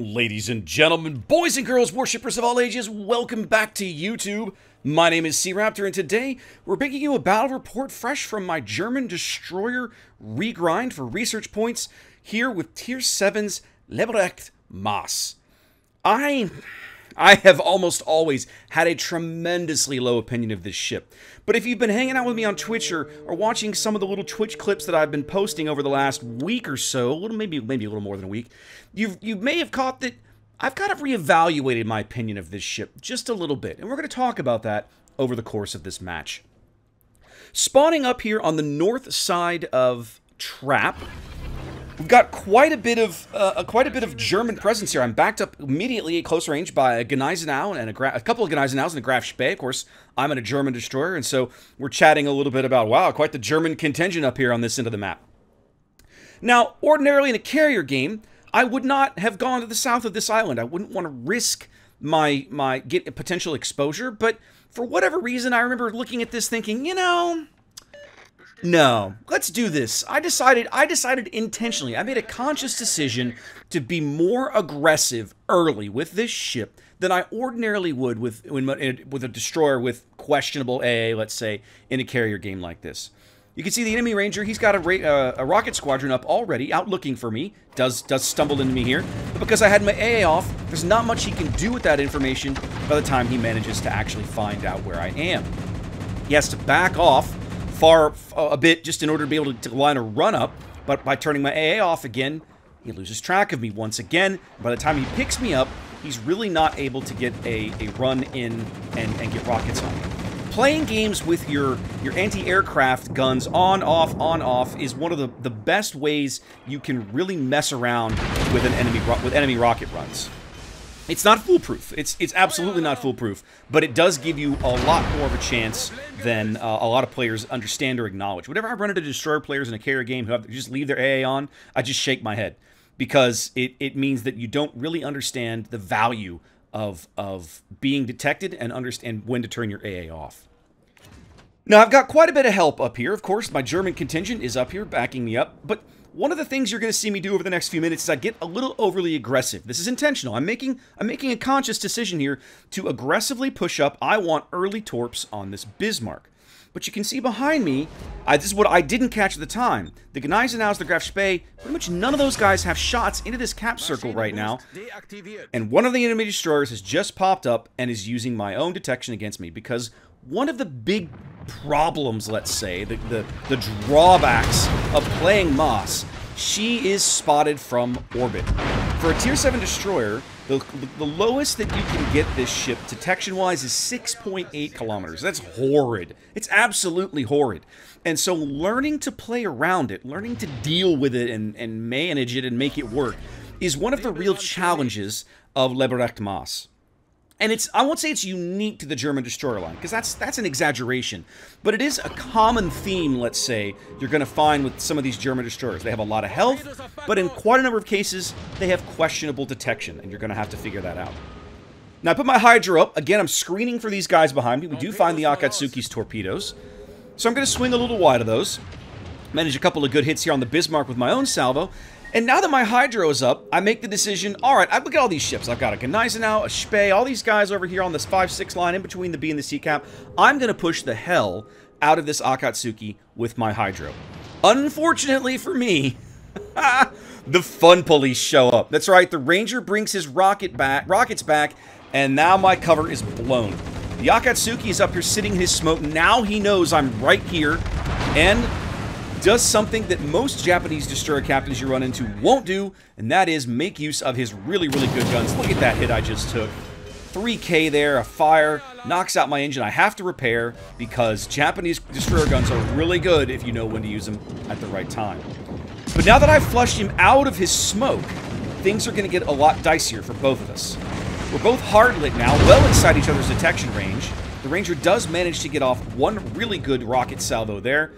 Ladies and gentlemen, boys and girls, worshippers of all ages, welcome back to YouTube. My name is SeaRaptor, and today we're bringing you a battle report fresh from my German destroyer regrind for research points here with Tier 7's Leberecht Maass. I have almost always had a tremendously low opinion of this ship, but if you've been hanging out with me on Twitch or watching some of the little Twitch clips that I've been posting over the last week or so, maybe a little more than a week, you may have caught that I've kind of reevaluated my opinion of this ship just a little bit, and we're going to talk about that over the course of this match. Spawning up here on the north side of Trap, we've got quite a bit of German presence here. I'm backed up immediately at close range by a Gneisenau and a couple of Gneisenau's and a Graf Spee. Of course, I'm in a German destroyer, and so we're chatting a little bit about, wow, quite the German contingent up here on this end of the map. Now, ordinarily in a carrier game, I would not have gone to the south of this island. I wouldn't want to risk get potential exposure, but for whatever reason, I remember looking at this thinking, you know, no, let's do this. I decided intentionally, I made a conscious decision to be more aggressive early with this ship than I ordinarily would with a destroyer with questionable AA, let's say, in a carrier game like this. You can see the enemy Ranger, he's got a rocket squadron up already, out looking for me. Does stumble into me here. But because I had my AA off, there's not much he can do with that information by the time he manages to actually find out where I am. He has to back off far a bit just in order to be able to line a run up, but by turning my AA off again, he loses track of me once again. By the time he picks me up, he's really not able to get a run in and get rockets on me. Playing games with your anti-aircraft guns on, off is one of the best ways you can really mess around with enemy rocket runs. It's not foolproof. It's absolutely not foolproof, but it does give you a lot more of a chance than a lot of players understand or acknowledge. Whenever I run into destroyer players in a carrier game who have to just leave their AA on, I just shake my head because it means that you don't really understand the value of being detected and understand when to turn your AA off. Now, I've got quite a bit of help up here. Of course, my German contingent is up here backing me up, but one of the things you're going to see me do over the next few minutes is I get a little overly aggressive. This is intentional. I'm making a conscious decision here to aggressively push up. I want early torps on this Bismarck. But you can see behind me, this is what I didn't catch at the time. The Gneisenau's, the Graf Spee, pretty much none of those guys have shots into this cap circle right now. And one of the enemy destroyers has just popped up and is using my own detection against me because one of the big problems, let's say, the drawbacks of playing Maass, she is spotted from orbit. For a Tier 7 destroyer, the lowest that you can get this ship detection-wise is 6.8 kilometers. That's horrid. It's absolutely horrid. And so learning to play around it, learning to deal with it and manage it and make it work is one of the real challenges of Leberecht Maass. And I won't say it's unique to the German destroyer line, because that's an exaggeration. But it is a common theme, let's say, you're going to find with some of these German destroyers. They have a lot of health, but in quite a number of cases, they have questionable detection, and you're going to have to figure that out. Now, I put my Hydra up. Again, I'm screening for these guys behind me. We do find the Akatsuki's torpedoes. So I'm going to swing a little wide of those. Manage a couple of good hits here on the Bismarck with my own salvo. And now that my Hydro is up, I make the decision, all right, I look at all these ships. I've got a Gneisenau, a Spee, all these guys over here on this 5-6 line in between the B and the C cap. I'm going to push the hell out of this Akatsuki with my Hydro. Unfortunately for me, the fun police show up. That's right, the Ranger brings his rockets back, and now my cover is blown. The Akatsuki is up here sitting in his smoke. Now he knows I'm right here, and does something that most Japanese destroyer captains you run into won't do, and that is make use of his really, really good guns. Look at that hit I just took. 3K there, a fire, knocks out my engine. I have to repair because Japanese destroyer guns are really good if you know when to use them at the right time. But now that I've flushed him out of his smoke, things are going to get a lot dicier for both of us. We're both hard-lit now, well inside each other's detection range. The Ranger does manage to get off one really good rocket salvo there.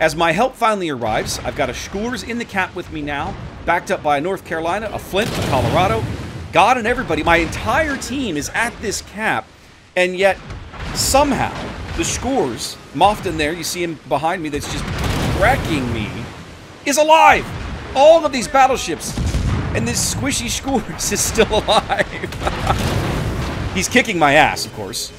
As my help finally arrives, I've got a Schoors in the cap with me now, backed up by a North Carolina, a Flint, a Colorado. God and everybody, my entire team is at this cap, and yet somehow the Schoors, Moffed in there, you see him behind me that's just wrecking me, is alive! All of these battleships And this squishy Schoors is still alive. He's kicking my ass, of course,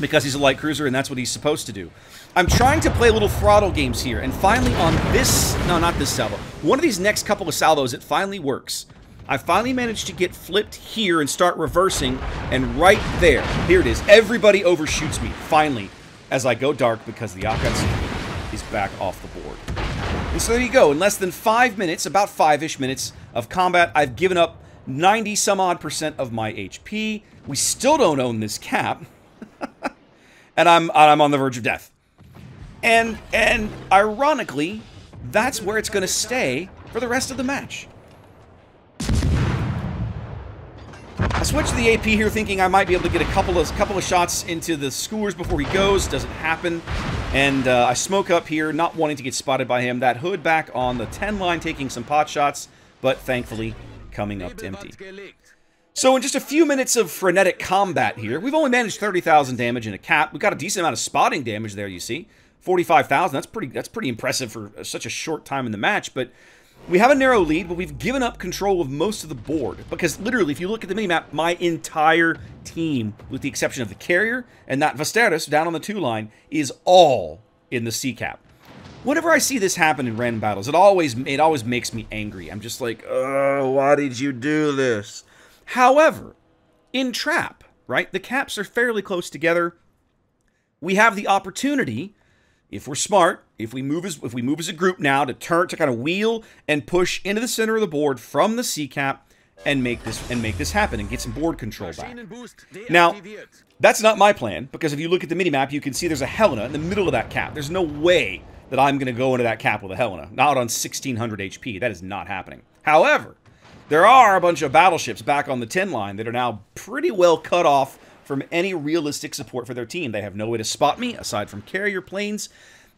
because he's a light cruiser and that's what he's supposed to do. I'm trying to play little throttle games here, and finally on this, no, not this salvo, one of these next couple of salvos, it finally works. I finally managed to get flipped here and start reversing, and right there, here it is, everybody overshoots me, finally, as I go dark because the Akatsuki is back off the board. And so there you go, in less than 5 minutes, about five-ish minutes of combat, I've given up 90-some-odd% of my HP. We still don't own this cap, and I'm on the verge of death. And ironically, that's where it's going to stay for the rest of the match. I switch to the AP here thinking I might be able to get a couple of shots into the Schoors before he goes. Doesn't happen. And I smoke up here, not wanting to get spotted by him. That Hood back on the 10 line taking some pot shots, but thankfully coming up empty. So in just a few minutes of frenetic combat here, we've only managed 30,000 damage in a cap. We've got a decent amount of spotting damage there, you see. 45,000, that's pretty impressive for such a short time in the match, but we have a narrow lead, but we've given up control of most of the board, because literally, if you look at the minimap, my entire team, with the exception of the carrier and that Vasteris down on the 2 line, is all in the sea cap. Whenever I see this happen in random battles, it always makes me angry. I'm just like, oh, why did you do this? However, in trap, right, the caps are fairly close together. We have the opportunity, if we're smart, if we move as a group now, to turn, to kind of wheel and push into the center of the board from the C cap and make this happen and get some board control back. Now, that's not my plan, because if you look at the minimap, you can see there's a Helena in the middle of that cap. There's no way that I'm going to go into that cap with a Helena. Not on 1,600 HP. That is not happening. However, there are a bunch of battleships back on the 10 line that are now pretty well cut off from any realistic support for their team. They have no way to spot me, aside from carrier planes.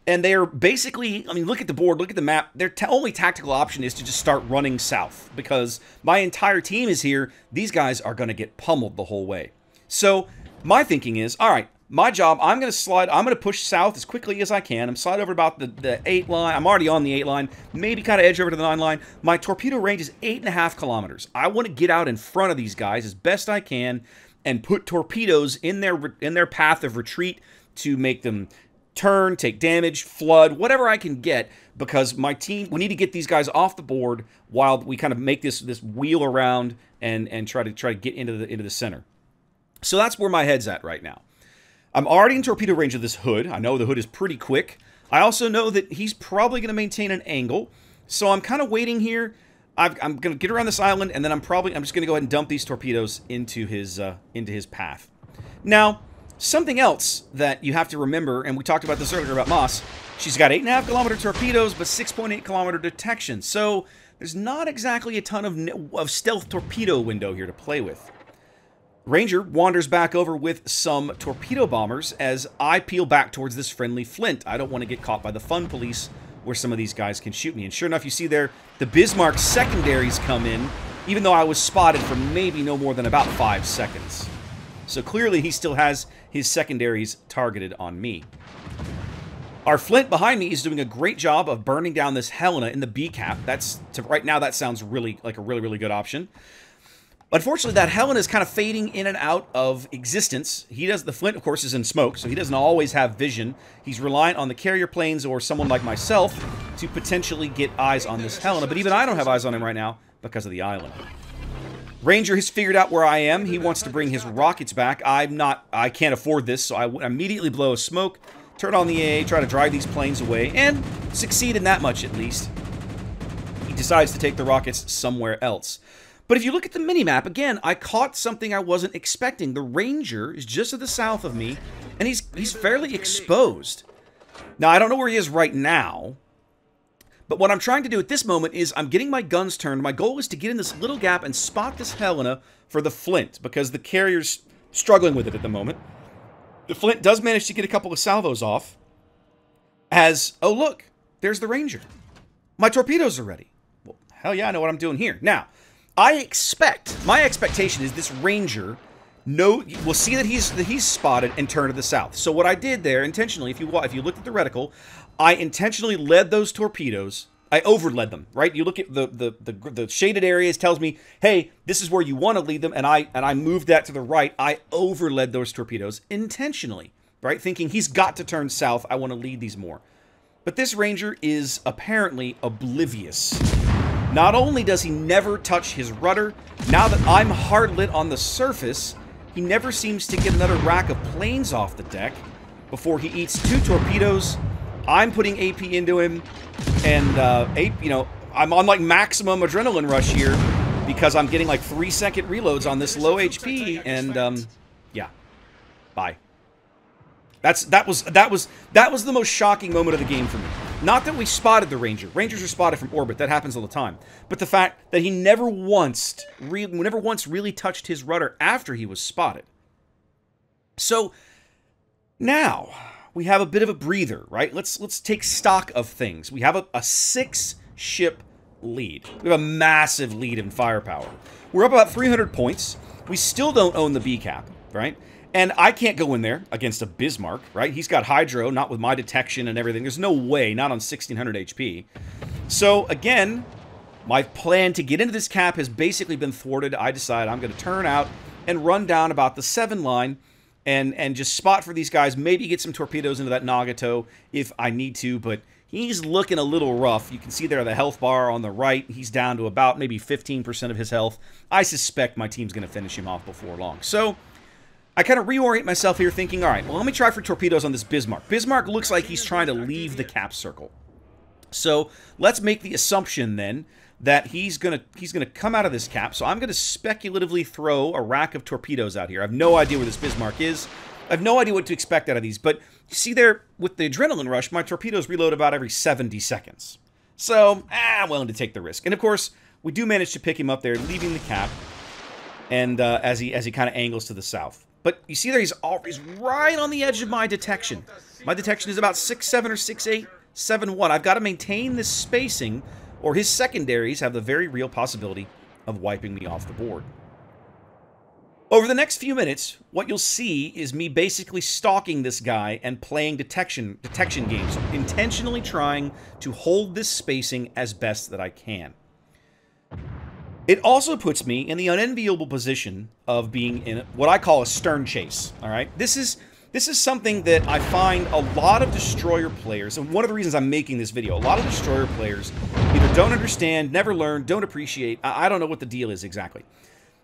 And they are basically, I mean, look at the board, look at the map. Their only tactical option is to just start running south, because my entire team is here. These guys are going to get pummeled the whole way. So my thinking is, all right, my job, I'm going to slide, I'm going to push south as quickly as I can. I'm slide over about the 8 line. I'm already on the 8 line, maybe kind of edge over to the 9 line. My torpedo range is 8.5 kilometers. I want to get out in front of these guys as best I can and put torpedoes in their path of retreat to make them turn, take damage, flood, whatever I can get, because my team, we need to get these guys off the board while we kind of make this wheel around and try to get into the center. So that's where my head's at right now. I'm already in torpedo range of this Hood. I know the Hood is pretty quick. I also know that he's probably going to maintain an angle, so I'm kind of waiting here. I'm going to get around this island, and then I'm just going to go ahead and dump these torpedoes into his path. Now, something else that you have to remember, and we talked about this earlier about Maass, she's got 8.5 kilometer torpedoes, but 6.8 kilometer detection. So there's not exactly a ton of stealth torpedo window here to play with. Ranger wanders back over with some torpedo bombers as I peel back towards this friendly Flint. I don't want to get caught by the fun police where some of these guys can shoot me. And sure enough, you see there, the Bismarck secondaries come in, even though I was spotted for maybe no more than about 5 seconds. So clearly he still has his secondaries targeted on me. Our Flint behind me is doing a great job of burning down this Helena in the B cap. That's, right now, that sounds really like a really, really good option. Unfortunately, that Helena is kind of fading in and out of existence. The Flint, of course, is in smoke, so he doesn't always have vision. He's reliant on the carrier planes or someone like myself to potentially get eyes on this Helena, but even I don't have eyes on him right now because of the island. Ranger has figured out where I am. He wants to bring his rockets back. I can't afford this, so I immediately blow a smoke, turn on the AA, try to drive these planes away, and succeed in that much at least. He decides to take the rockets somewhere else. But if you look at the minimap, again, I caught something I wasn't expecting. The Ranger is just to the south of me, and he's fairly exposed. Now, I don't know where he is right now, but what I'm trying to do at this moment is I'm getting my guns turned. My goal is to get in this little gap and spot this Helena for the Flint, because the carrier's struggling with it at the moment. The Flint does manage to get a couple of salvos off as, oh, look, there's the Ranger. My torpedoes are ready. Well, hell yeah, I know what I'm doing here. Now, my expectation is this Ranger, we'll see that he's spotted and turn to the south. So what I did there intentionally, if you looked at the reticle, I intentionally led those torpedoes I overled them, right? You look at the shaded areas tells me, hey, this is where you want to lead them, and I moved that to the right. I overled those torpedoes intentionally, right? Thinking he's got to turn south. I want to lead these more. But this Ranger is apparently oblivious. Not only does he never touch his rudder, now that I'm hard lit on the surface, he never seems to get another rack of planes off the deck before he eats two torpedoes. I'm putting AP into him, and you know, I'm on like maximum adrenaline rush here because I'm getting like 3-second reloads on this low HP, and yeah, bye. That was the most shocking moment of the game for me. Not that we spotted the Ranger. Rangers are spotted from orbit. That happens all the time. But the fact that he never once really touched his rudder after he was spotted. So now we have a bit of a breather, right? Let's take stock of things. We have a 6-ship lead. We have a massive lead in firepower. We're up about 300 points. We still don't own the B cap, right? And I can't go in there against a Bismarck, right? He's got hydro, not with my detection and everything. There's no way, not on 1,600 HP. So, again, my plan to get into this cap has basically been thwarted. I decide I'm going to turn out and run down about the 7 line and just spot for these guys. Maybe get some torpedoes into that Nagato if I need to, but he's looking a little rough. You can see there the health bar on the right. He's down to about maybe 15% of his health. I suspect my team's going to finish him off before long. So I kind of reorient myself here thinking, all right, well, let me try for torpedoes on this Bismarck. Bismarck looks like he's trying to leave the cap circle. So let's make the assumption then that he's gonna come out of this cap. So I'm going to speculatively throw a rack of torpedoes out here. I have no idea where this Bismarck is. I have no idea what to expect out of these. But you see there, with the adrenaline rush, my torpedoes reload about every 70 seconds. So I'm willing to take the risk. And, of course, we do manage to pick him up there, leaving the cap, and as he kind of angles to the south. But you see there, he's always right on the edge of my detection. My detection is about 6'7 or 6'8, 7'1. I've got to maintain this spacing, or his secondaries have the very real possibility of wiping me off the board. Over the next few minutes, what you'll see is me basically stalking this guy and playing detection games, intentionally trying to hold this spacing as best that I can. It also puts me in the unenviable position of being in what I call a stern chase, all right? This is something that I find a lot of destroyer players, and one of the reasons I'm making this video, a lot of destroyer players either don't understand, never learn, don't appreciate. I don't know what the deal is exactly.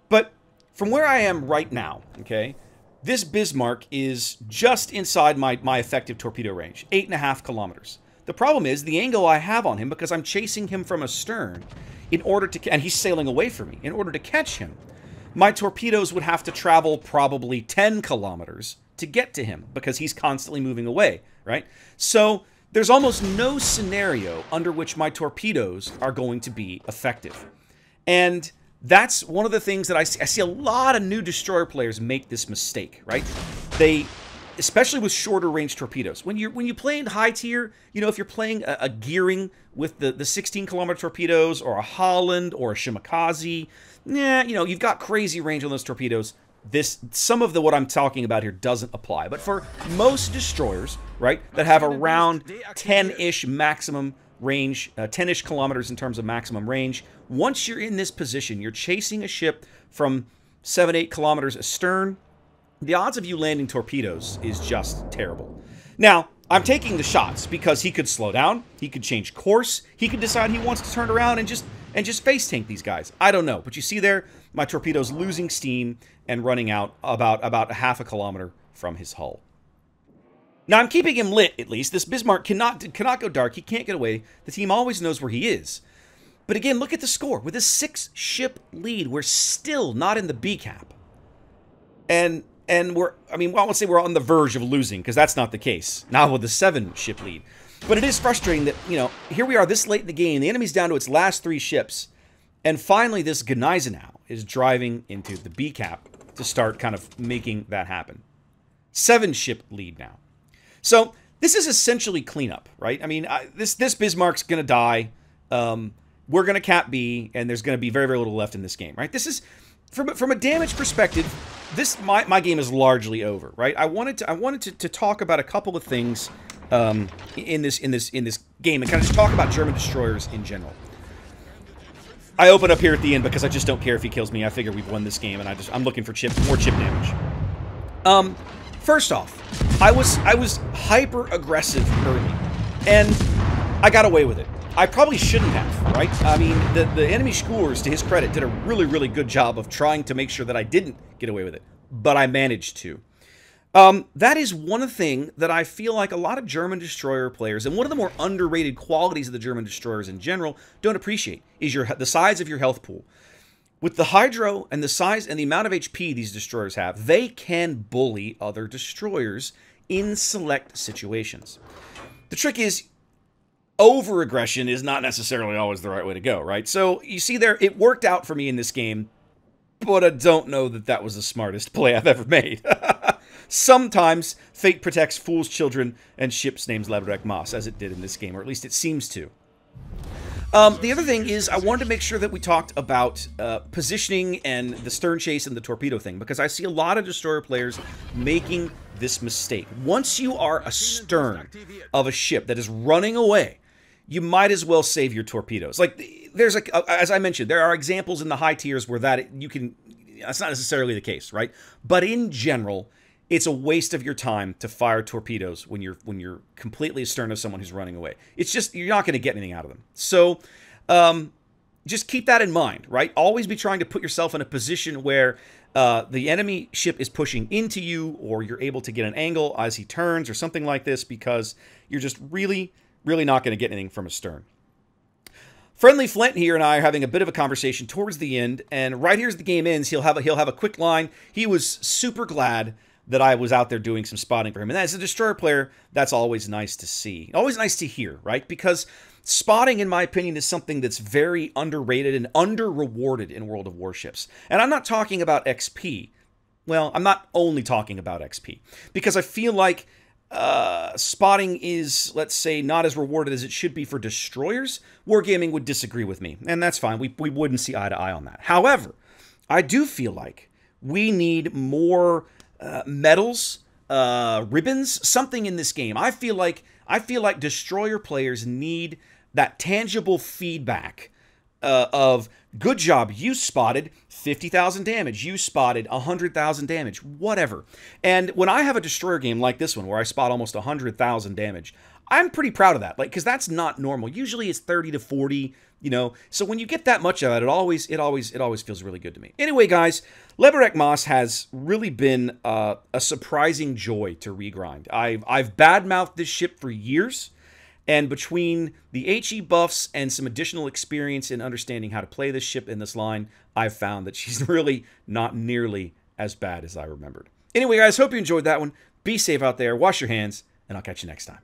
But from where I am right now, okay, this Bismarck is just inside my effective torpedo range, 8.5 kilometers. The problem is the angle I have on him, because I'm chasing him from astern, in order to, and he's sailing away from me, in order to catch him, my torpedoes would have to travel probably 10 kilometers to get to him because he's constantly moving away, right? So there's almost no scenario under which my torpedoes are going to be effective. And that's one of the things that I see a lot of new destroyer players make this mistake, right? They, especially with shorter range torpedoes. When you play in high tier, you know, if you're playing a Gearing with the 16-kilometer torpedoes, or a Holland, or a Shimakaze, nah, you know, you've got crazy range on those torpedoes. Some of the what I'm talking about here doesn't apply. But for most destroyers, right, that have around 10-ish maximum range, 10-ish kilometers in terms of maximum range, once you're in this position, you're chasing a ship from 7, 8 kilometers astern, the odds of you landing torpedoes is just terrible. Now, I'm taking the shots because he could slow down, he could change course, he could decide he wants to turn around and just face tank these guys. I don't know, but you see there, my torpedo's losing steam and running out about 0.5 kilometer from his hull. Now, I'm keeping him lit, at least. This Bismarck cannot go dark, he can't get away. The team always knows where he is. But again, look at the score. With a 6-ship lead, we're still not in the B cap. And I won't say we're on the verge of losing, because that's not the case. Not with the 7-ship lead. But it is frustrating that, you know, here we are this late in the game. The enemy's down to its last 3 ships. And finally, this Gneisenau is driving into the B cap to start kind of making that happen. 7-ship lead now. So this is essentially cleanup, right? I mean, this Bismarck's going to die. We're going to cap B, and there's going to be very, very little left in this game, right? This is, from a damage perspective, my game is largely over, right? I wanted to talk about a couple of things in this game, and kind of just talk about German destroyers in general. I open up here at the end because I just don't care if he kills me. I figure we've won this game, and I'm looking for more chip damage. First off, I was hyper aggressive early, and I got away with it. I probably shouldn't have, right? I mean, the enemy Schoors, to his credit, did a really, really good job of trying to make sure that I didn't get away with it, but I managed to. That is one thing that I feel like a lot of German destroyer players, and one of the more underrated qualities of the German destroyers in general, don't appreciate, is the size of your health pool. With the hydro and the size and the amount of HP these destroyers have, they can bully other destroyers in select situations. The trick is, over-aggression is not necessarily always the right way to go, right? So, you see there, it worked out for me in this game, but I don't know that that was the smartest play I've ever made. Sometimes, fate protects fools' children and ships named Leberecht Maass, as it did in this game, or at least it seems to. The other thing is, I wanted to make sure that we talked about positioning and the stern chase and the torpedo thing, because I see a lot of destroyer players making this mistake. Once you are astern of a ship that is running away, you might as well save your torpedoes. Like, there's as I mentioned, there are examples in the high tiers where that's not necessarily the case, right? But in general, it's a waste of your time to fire torpedoes when you're completely astern of someone who's running away. It's just, you're not going to get anything out of them. So, just keep that in mind, right? Always be trying to put yourself in a position where the enemy ship is pushing into you, or you're able to get an angle as he turns, or something like this, because you're just really, really not going to get anything from astern. Friendly Flint here and I are having a bit of a conversation towards the end, and right here as the game ends, he'll have a quick line. He was super glad that I was out there doing some spotting for him. And as a destroyer player, that's always nice to see. Always nice to hear, right? Because spotting, in my opinion, is something that's very underrated and under-rewarded in World of Warships. And I'm not talking about XP. Well, I'm not only talking about XP, because I feel like spotting is, let's say, not as rewarded as it should be for destroyers. Wargaming would disagree with me, and that's fine. We wouldn't see eye to eye on that. However, I do feel like we need more medals, ribbons, something in this game. I feel like destroyer players need that tangible feedback of, good job, you spotted 50,000 damage, you spotted 100,000 damage, whatever. And when I have a destroyer game like this one, where I spot almost 100,000 damage, I'm pretty proud of that, like, because that's not normal. Usually it's 30 to 40, you know, so when you get that much out of it, it always feels really good to me. Anyway, guys, Leberecht Maass has really been a surprising joy to regrind. I've badmouthed this ship for years, and between the HE buffs and some additional experience in understanding how to play this ship in this line, I've found that she's really not nearly as bad as I remembered. Anyway, guys, hope you enjoyed that one. Be safe out there, wash your hands, and I'll catch you next time.